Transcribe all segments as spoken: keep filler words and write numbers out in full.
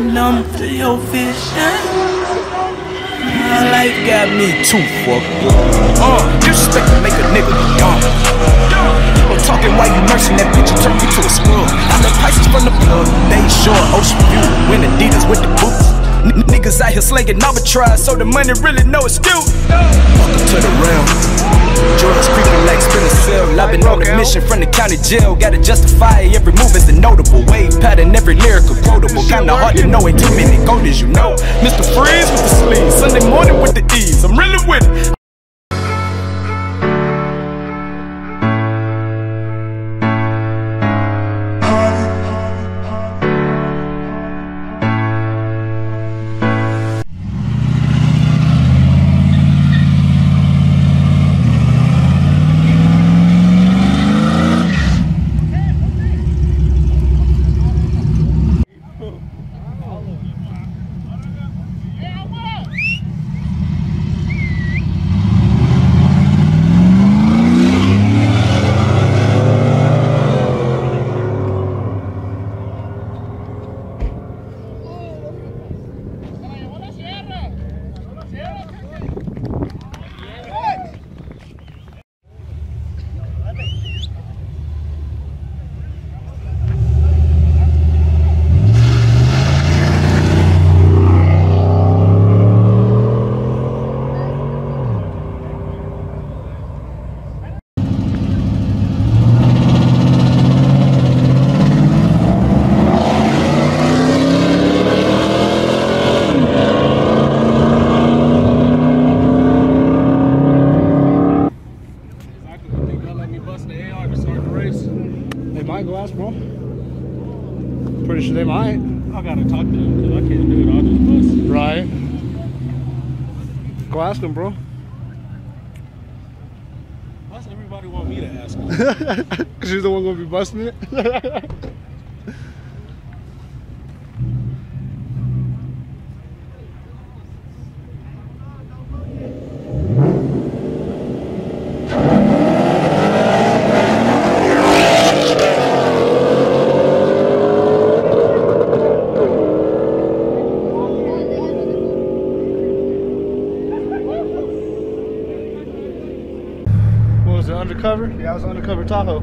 numb to your vision. My life got me too fucked up. Uh, disrespect to make a nigga dumb. I'm talking while you nursing that bitch, you turn me to a scrub. I got prices from the plug, they sure Ocean View, win Adidas with the boots. N niggas out here slinging arbitrage, so the money really no excuse. Welcome to the realm. Jordan's creeping like Spinnerfield. I've been on a mission from the county jail. Gotta justify every move is a notable. Wave pattern, every lyrical quotable. Kinda hard to know, ain't too many golders, you know. Mister Freeze with the sleeves, Sunday morning with the ease. I'm really with it. Pretty sure they might. I gotta talk to them because I can't do it. I'll just bust. Right. Go ask them, bro. Why does everybody want me to ask them? Because you're the one gonna be busting it. Undercover? Yeah, I was undercover Tahoe.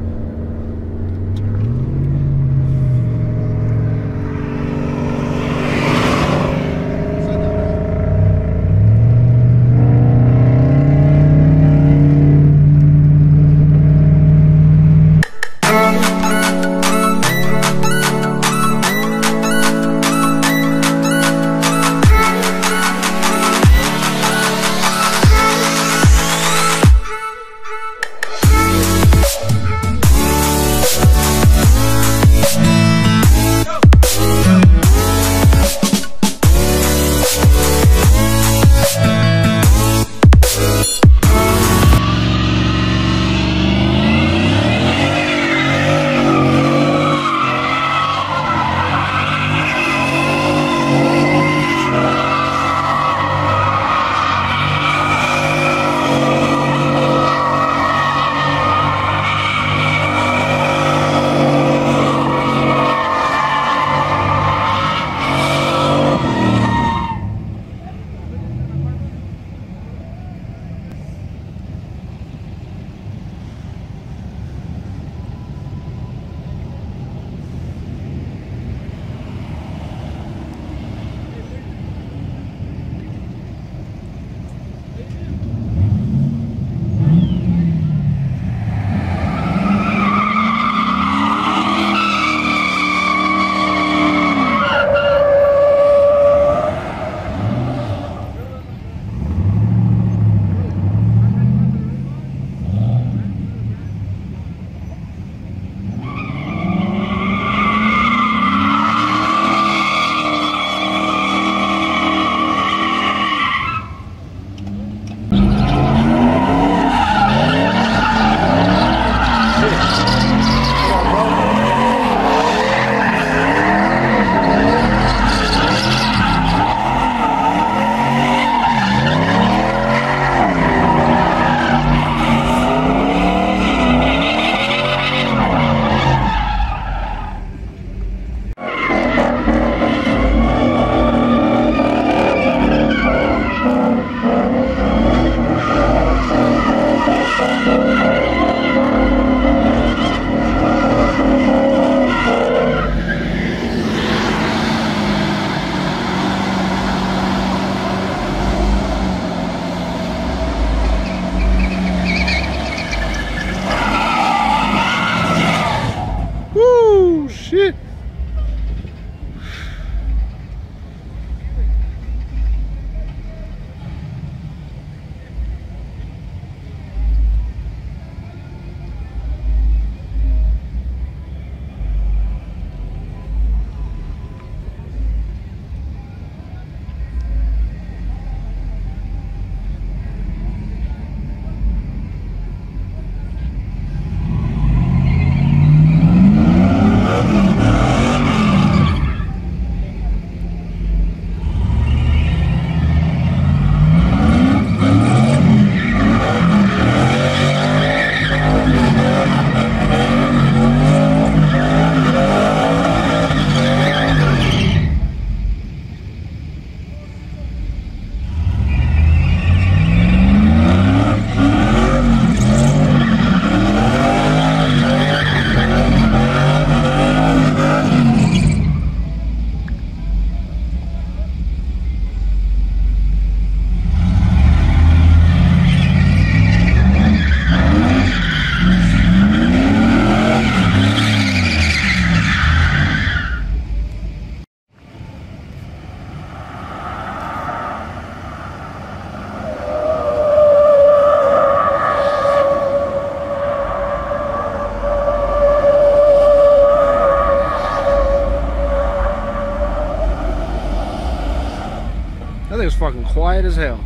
thing's fucking quiet as hell.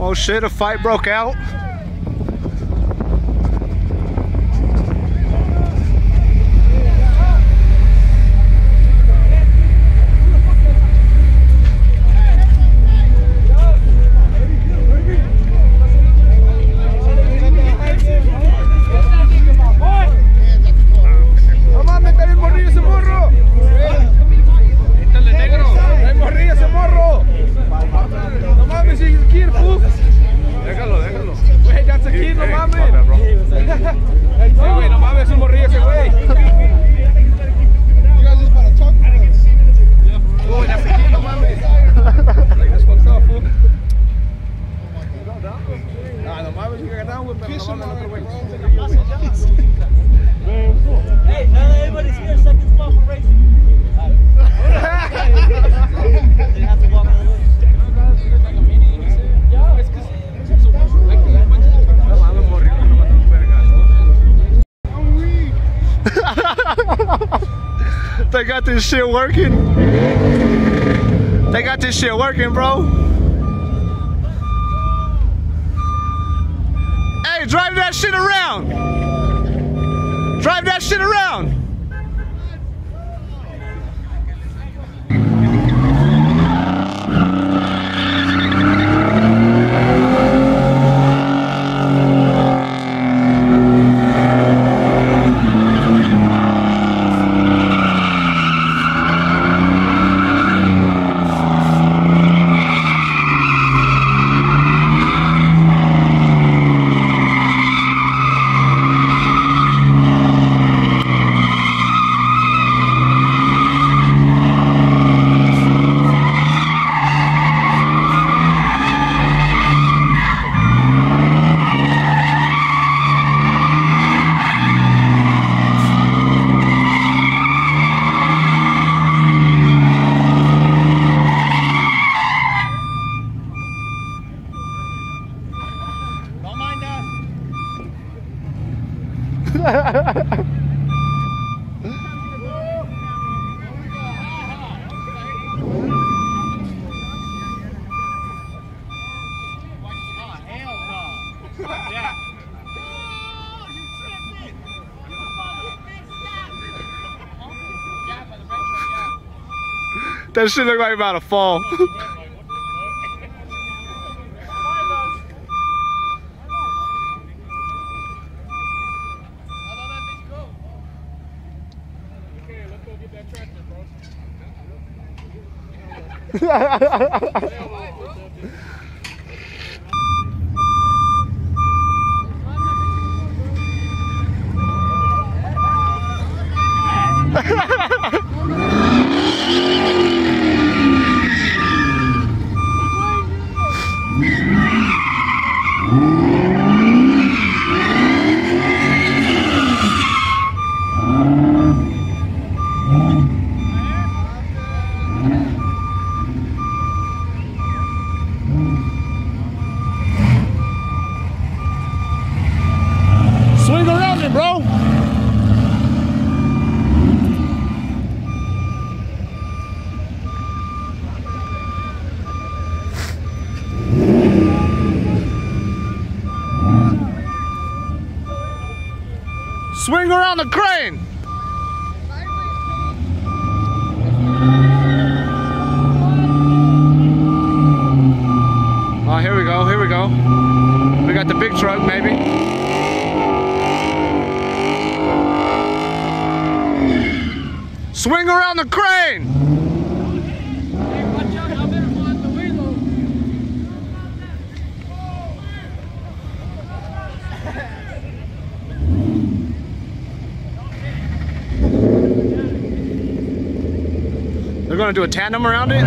Oh shit, a fight broke out. They got this shit working. They got this shit working, bro. Hey, drive that shit around. Drive that shit around. That shit look like I'm about to fall. Swing around the crane! Oh, here we go, here we go. We got the big truck, maybe. Swing around the crane! Hey, watch out, I better find the wheel. They're gonna do a tandem around it?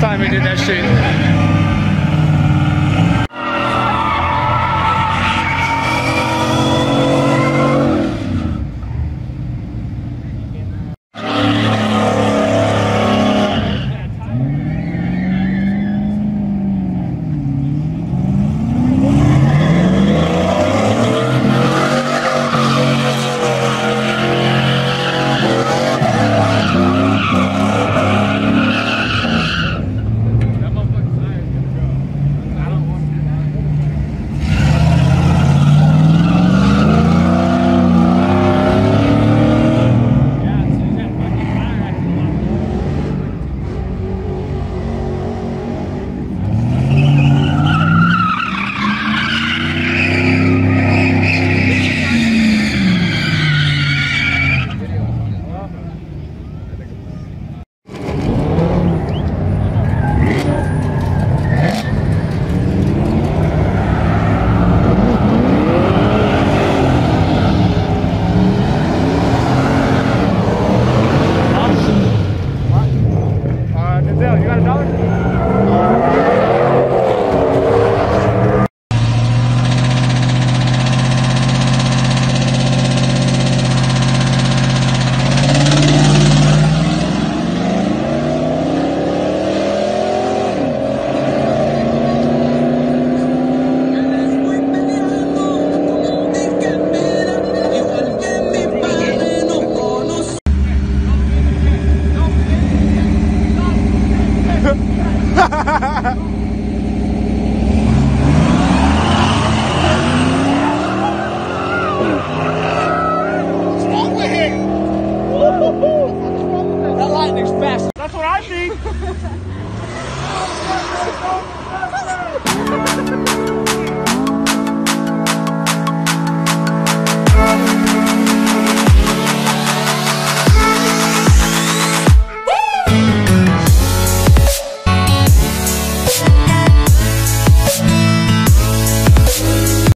Time we did that shit. That lightning's fast. That's what I see.